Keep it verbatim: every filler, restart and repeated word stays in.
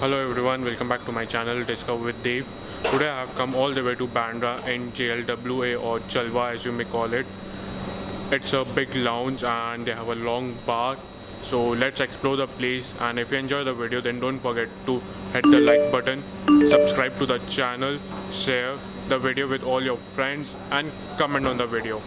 Hello everyone, welcome back to my channel Discover with Dev. Today I have come all the way to Bandra in J L W A or Jalwa as you may call it. It's a big lounge and they have a long bar. So let's explore the place, and if you enjoy the video then don't forget to hit the like button, subscribe to the channel, share the video with all your friends and comment on the video.